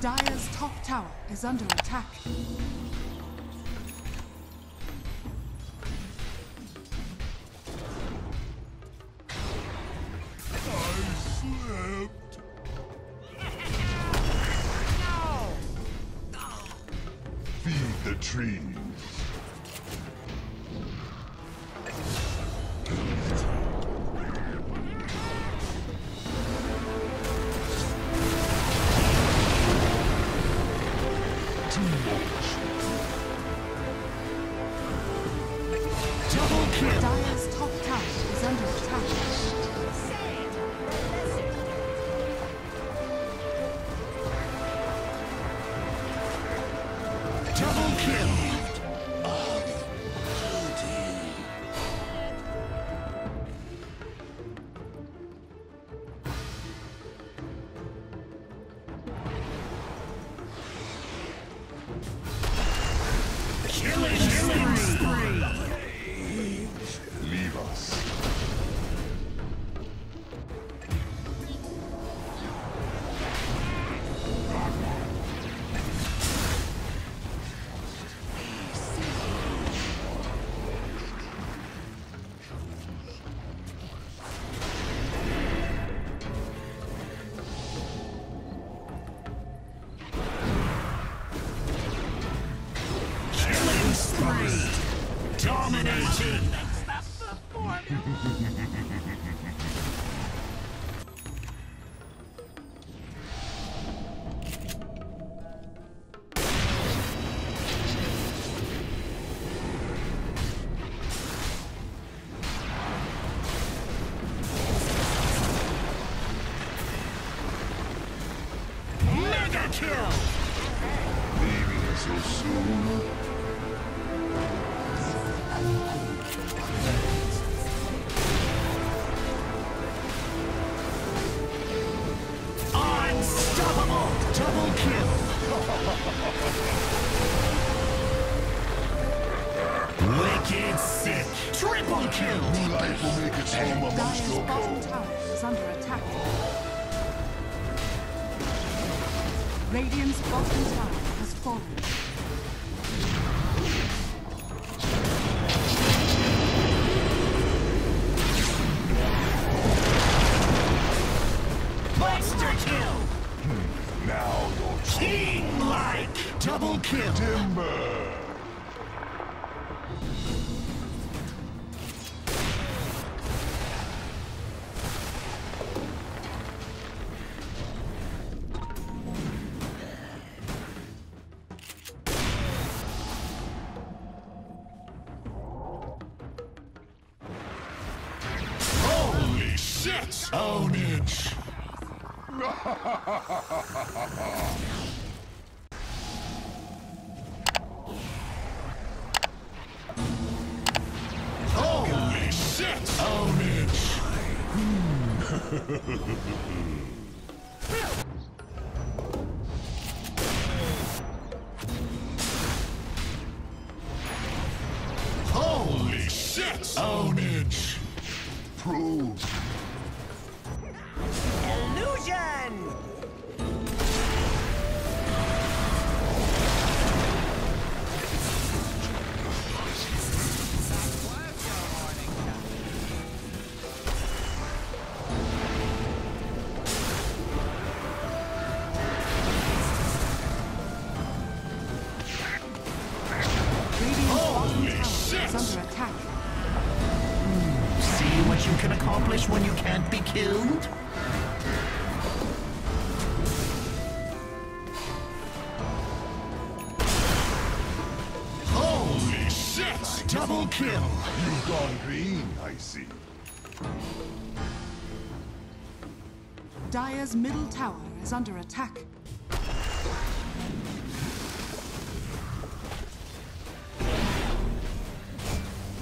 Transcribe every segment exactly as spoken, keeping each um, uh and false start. Dire's top tower is under attack. I slipped. No. Feed the trees. Radiant's bottom tower has fallen. Monster kill! Now you're king-like! Double kill! Timber! Holy shit! Oh, bitch! Holy shit! Oh, bitch! Prove. When you can't be killed? Holy shit! Double kill! You've gone green, I see. Dire's middle tower is under attack.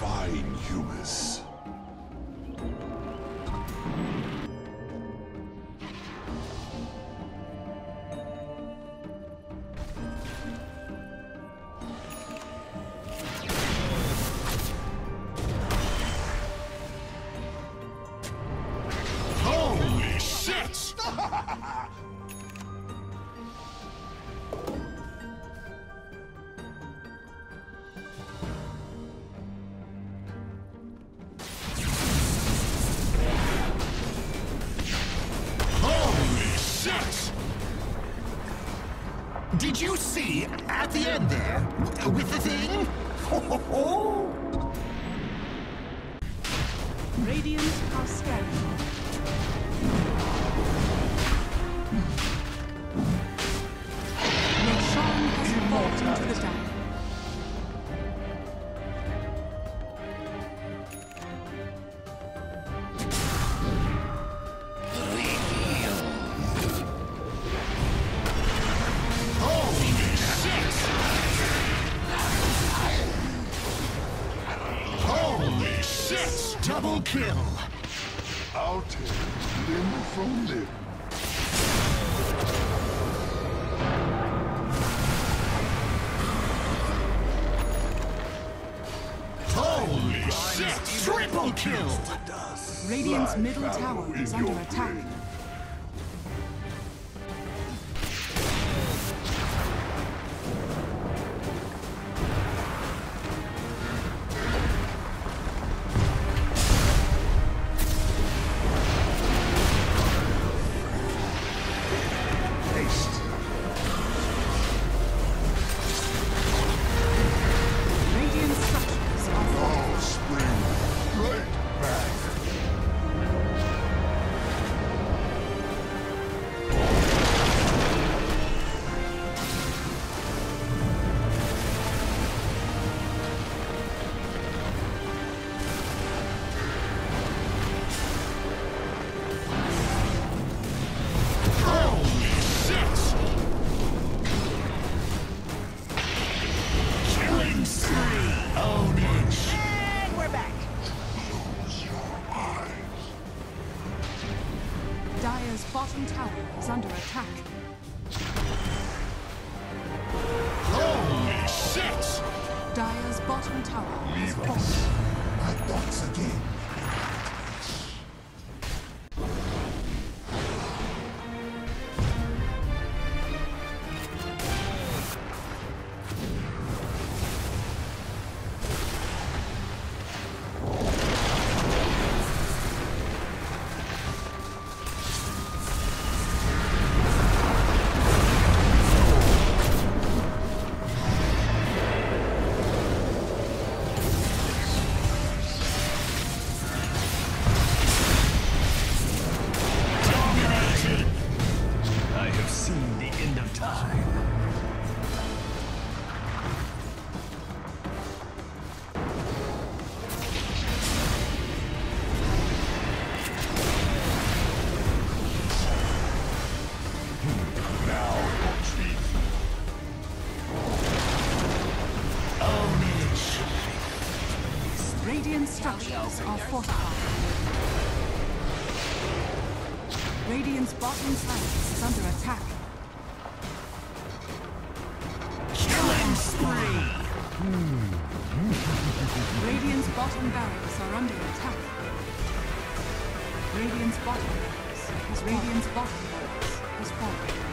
divine humus. Holy shit! Did you see, at the end there, with the thing? Radiant Prosperity. Roshan has evolved into the dark. Double kill! I'll take limb from limb. Holy shit! Triple kill! Radiant's middle tower is under attack. Brain. Dire's bottom tower is under attack. Holy shit! Dire's bottom tower is falling. I box again. Structures are fortified. Radiant's bottom tower is under attack. Killing spree! Radiant's bottom barracks are under attack. Radiant's bottom barracks is Radiant's bottom barracks is falling.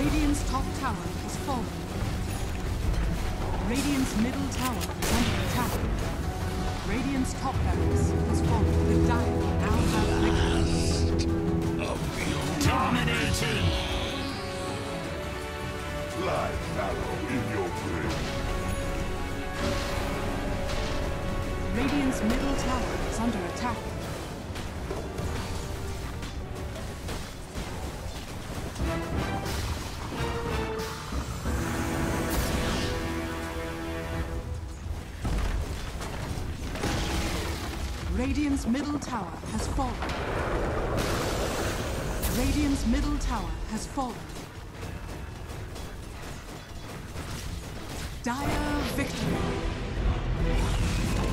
Radiant's top tower has fallen. Radiant's middle tower is under attack. Radiant's top barracks has fallen. The Dire now have victory. Dominating! Fly arrow in your grave. Radiant's middle tower is under attack. Radiant's middle tower has fallen. Radiant's middle tower has fallen. Dire victory.